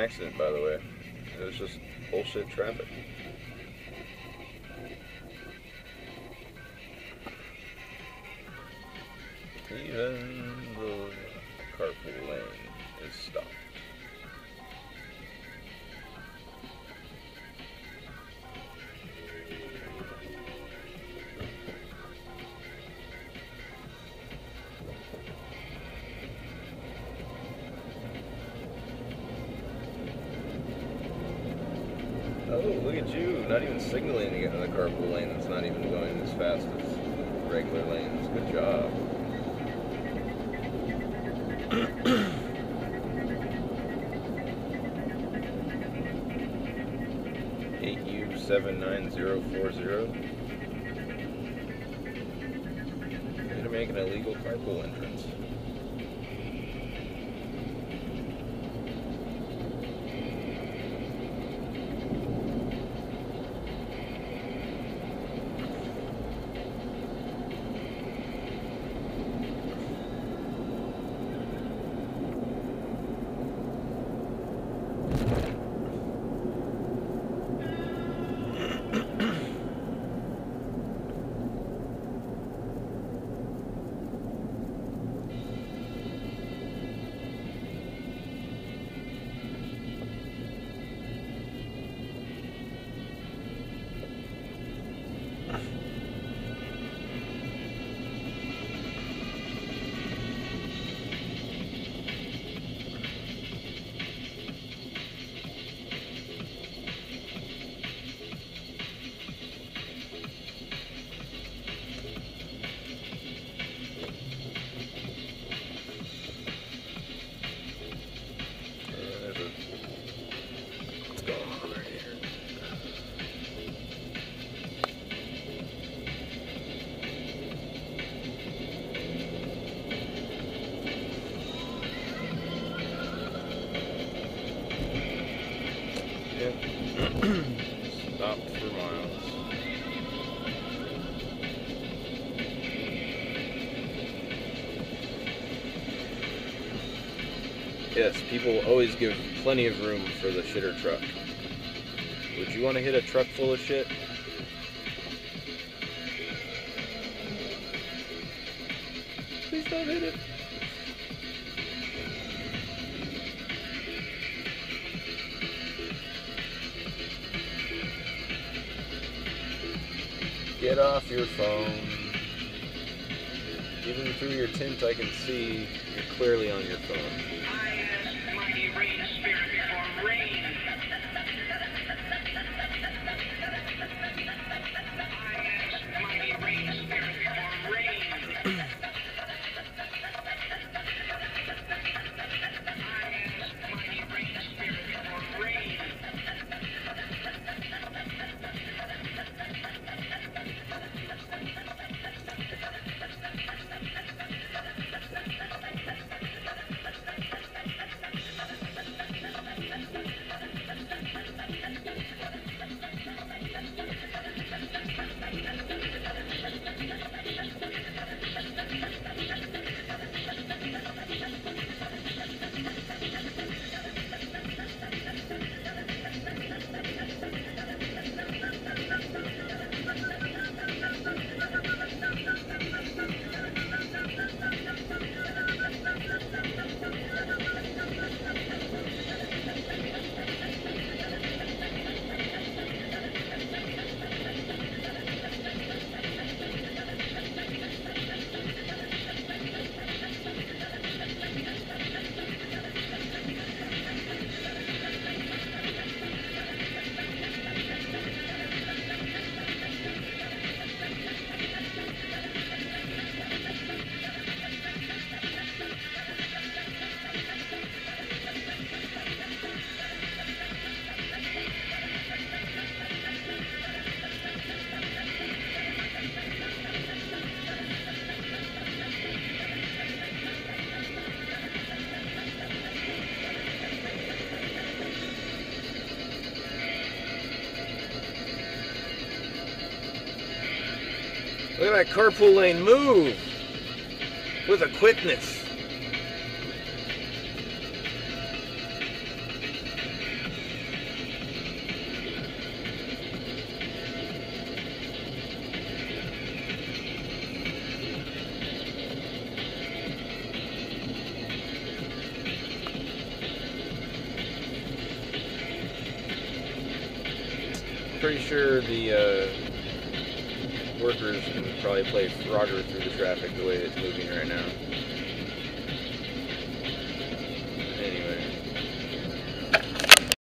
accident, by the way. It was just bullshit traffic. Even the carpool lane is stopped. Oh, look at you, not even signaling to get in the carpool lane that's not even going as fast as the regular lanes. Good job. AU79040. You're gonna make an illegal carpool entrance. Yes, people always give plenty of room for the shitter truck. Would you want to hit a truck full of shit? Please don't hit it. Get off your phone. Even through your tint, I can see you're clearly on your phone. Look at that carpool lane move with a quickness. pretty sure the workers can probably play Frogger through the traffic the way it's moving right now.